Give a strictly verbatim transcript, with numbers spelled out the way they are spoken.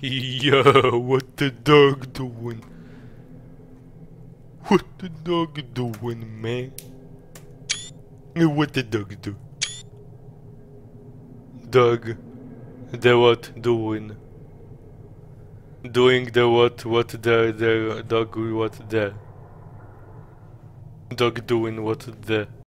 Yo, what the dog doing? What the dog doing, man? What the dog do? Dog, the what doing? Doing the what? What the the dog? What the dog doing? What the?